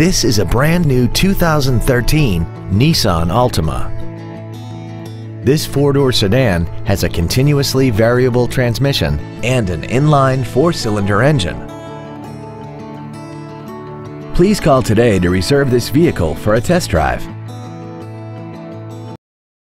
This is a brand new 2013 Nissan Altima. This four-door sedan has a continuously variable transmission and an inline four-cylinder engine. Please call today to reserve this vehicle for a test drive.